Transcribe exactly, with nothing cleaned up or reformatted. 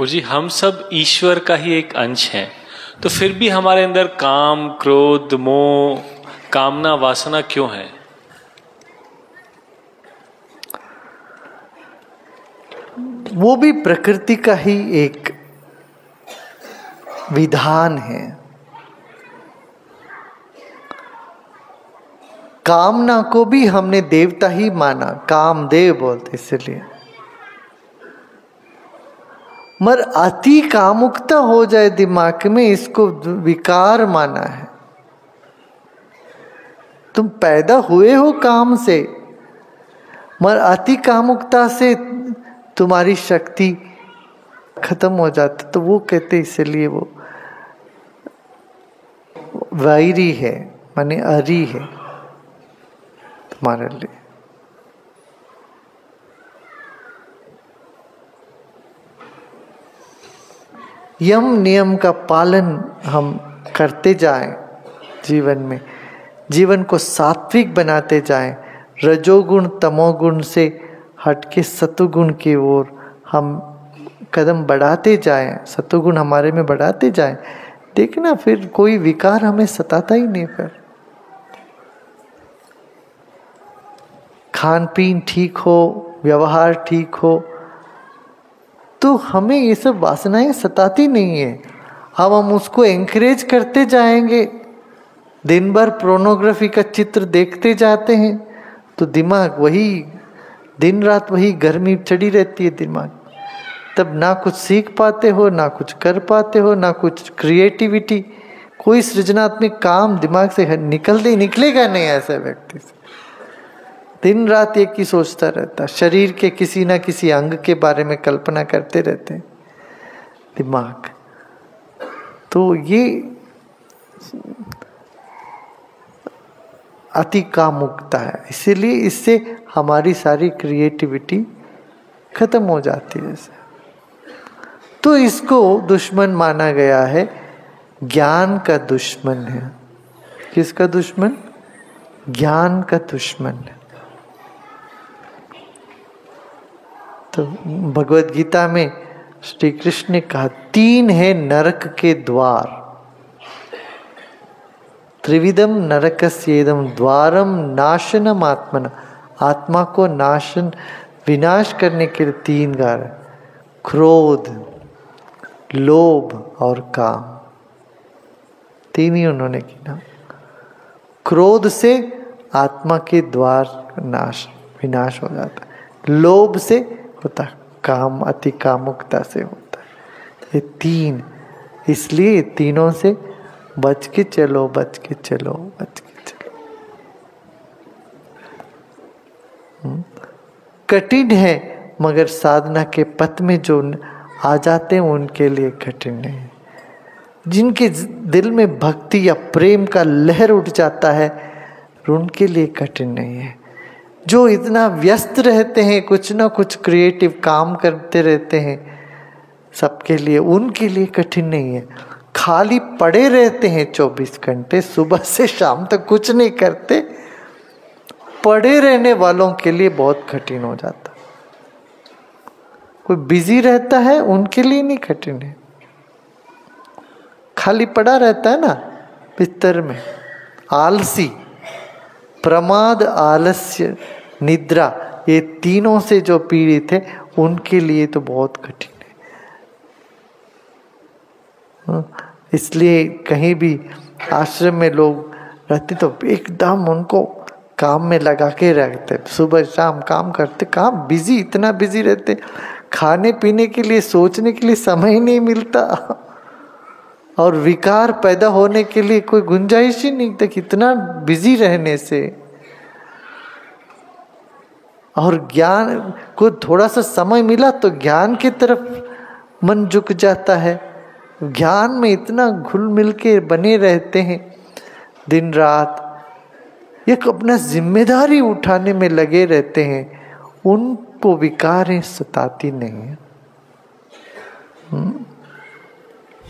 वो जी हम सब ईश्वर का ही एक अंश हैं, तो फिर भी हमारे अंदर काम, क्रोध, मोह, कामना, वासना क्यों है? वो भी प्रकृति का ही एक विधान है। कामना को भी हमने देवता ही माना, कामदेव बोलते इसलिए। मगर अति कामुकता हो जाए दिमाग में, इसको विकार माना है। तुम पैदा हुए हो काम से, मगर अति कामुकता से तुम्हारी शक्ति खत्म हो जाती, तो वो कहते इसलिए वो वैरी है, माने अरी है तुम्हारे लिए। यम नियम का पालन हम करते जाएं जीवन में, जीवन को सात्विक बनाते जाएं, रजोगुण तमोगुण से हटके सतोगुण की ओर हम कदम बढ़ाते जाएं, सतोगुण हमारे में बढ़ाते जाएं। देखना फिर कोई विकार हमें सताता ही नहीं। फिर खान पीन ठीक हो, व्यवहार ठीक हो, तो हमें ये सब वासनाएं सताती नहीं है। हम हम उसको एंकरेज करते जाएंगे। दिन भर प्रोनोग्राफी का चित्र देखते जाते हैं तो दिमाग वही, दिन रात वही गर्मी चढ़ी रहती है दिमाग। तब ना कुछ सीख पाते हो, ना कुछ कर पाते हो, ना कुछ क्रिएटिविटी, कोई सृजनात्मक काम दिमाग से निकलते निकलेगा नहीं। ऐसे व्यक्ति से दिन रात एक ही सोचता रहता, शरीर के किसी ना किसी अंग के बारे में कल्पना करते रहते दिमाग। तो ये अति कामुकता है, इसीलिए इससे हमारी सारी क्रिएटिविटी खत्म हो जाती है। तो इसको दुश्मन माना गया है, ज्ञान का दुश्मन है। किसका दुश्मन? ज्ञान का दुश्मन है। तो भगवद गीता में श्री कृष्ण ने कहा, तीन है नरक के द्वार, त्रिविधम नरकस्येदम द्वारम नाशनम आत्मना। आत्मा को नाशन, विनाश करने के लिए तीन द्वार है, क्रोध, लोभ और काम। तीन ही उन्होंने गिना। क्रोध से आत्मा के द्वार नाश, विनाश हो जाता है, लोभ से होता, काम अति कामुकता से होता है। ये तीन, इसलिए तीनों से बच के चलो, बच के चलो, बच के चलो। कठिन है, मगर साधना के पथ में जो आ जाते हैं उनके लिए कठिन नहीं है। जिनके दिल में भक्ति या प्रेम का लहर उठ जाता है उनके लिए कठिन नहीं है। जो इतना व्यस्त रहते हैं, कुछ ना कुछ क्रिएटिव काम करते रहते हैं, सबके लिए, उनके लिए कठिन नहीं है। खाली पड़े रहते हैं चौबीस घंटे, सुबह से शाम तक कुछ नहीं करते, पड़े रहने वालों के लिए बहुत कठिन हो जाता। कोई बिजी रहता है उनके लिए नहीं कठिन है, खाली पड़ा रहता है ना बिस्तर में। आलसी, प्रमाद, आलस्य, निद्रा, ये तीनों से जो पीड़ित है उनके लिए तो बहुत कठिन है। इसलिए कहीं भी आश्रम में लोग रहते तो एकदम उनको काम में लगा के रखते, सुबह शाम काम करते, काम, बिजी, इतना बिजी रहते, खाने पीने के लिए, सोचने के लिए समय नहीं मिलता, और विकार पैदा होने के लिए कोई गुंजाइश ही नहीं था, कितना बिजी रहने से। और ज्ञान को थोड़ा सा समय मिला तो ज्ञान की तरफ मन झुक जाता है, ज्ञान में इतना घुल मिल के बने रहते हैं दिन रात, एक अपना जिम्मेदारी उठाने में लगे रहते हैं, उनको विकारें सताती नहीं है।